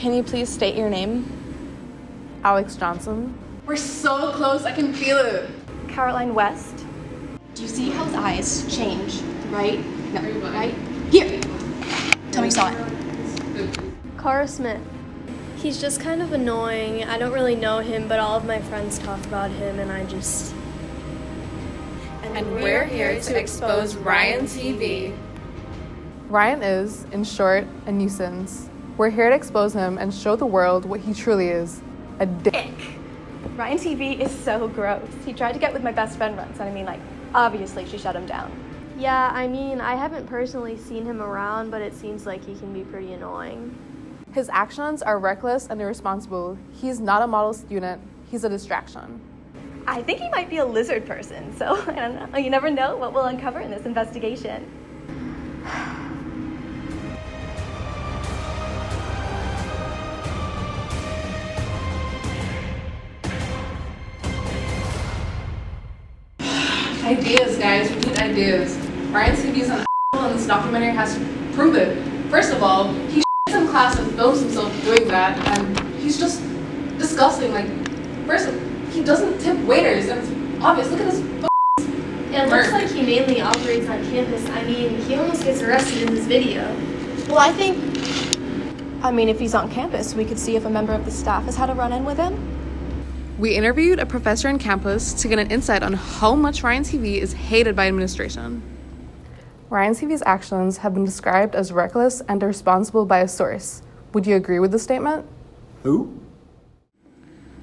Can you please state your name? Alex Johnson. We're so close, I can feel it. Caroline West. Do you see how his eyes change? Right? No, right? Here! Tell me you saw it. Cara Smith. He's just kind of annoying. I don't really know him, but all of my friends talk about him and I just... And we're here to expose Ryan TV. Ryan is, in short, a nuisance. We're here to expose him and show the world what he truly is. A dick. Ryan TV is so gross. He tried to get with my best friend once, and I mean, like, obviously she shut him down. Yeah, I mean, I haven't personally seen him around, but it seems like he can be pretty annoying. His actions are reckless and irresponsible. He's not a model student. He's a distraction. I think he might be a lizard person, so I don't know. You never know what we'll uncover in this investigation. Ideas, guys, we need ideas. Ryan TV is an asshole and this documentary has to prove it. First of all, he shits in class and films himself doing that, and he's just disgusting. Like, first, he doesn't tip waiters, and it's obvious. Look at his f***ing It looks like he mainly operates on campus. I mean, he almost gets arrested in this video. Well, I mean, if he's on campus, we could see if a member of the staff has had a run-in with him. We interviewed a professor on campus to get an insight on how much Ryan TV is hated by administration. Ryan TV's actions have been described as reckless and irresponsible by a source. Would you agree with the statement? Who?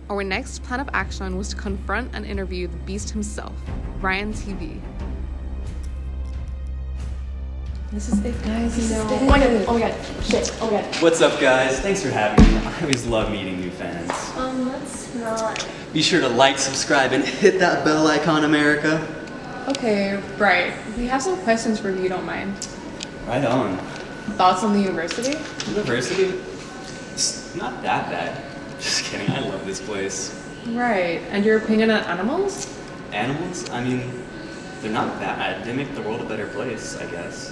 Our next plan of action was to confront and interview the beast himself, Ryan TV. This is it, guys. Oh my god, oh my god, shit, oh my god. What's up, guys? Thanks for having me. I always love meeting new fans. Let's not. Be sure to like, subscribe, and hit that bell icon, America. Okay, right. We have some questions for you, if you don't mind. Right on. Thoughts on the university? University? It's not that bad. Just kidding, I love this place. Right, and your opinion on animals? Animals? I mean... They're not bad. They make the world a better place, I guess.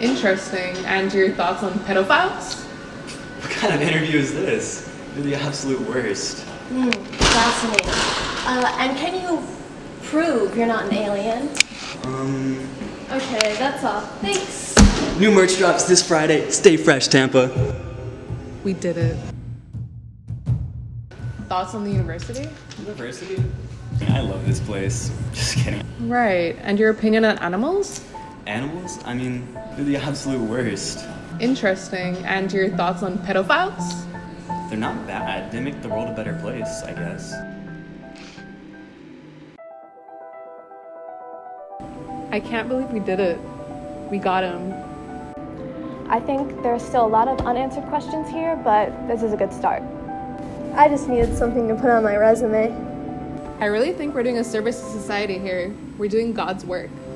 Interesting. And your thoughts on pedophiles? What kind of interview is this? They're the absolute worst. Fascinating. And can you prove you're not an alien? Okay, that's all. Thanks. New merch drops this Friday. Stay fresh, Tampa. We did it. Thoughts on the university? University? I love this place. Just kidding. Right. And your opinion on animals? Animals? I mean, they're the absolute worst. Interesting. And your thoughts on pedophiles? They're not bad. They make the world a better place, I guess. I can't believe we did it. We got him. I think there's still a lot of unanswered questions here, but this is a good start. I just needed something to put on my resume. I really think we're doing a service to society here. We're doing God's work.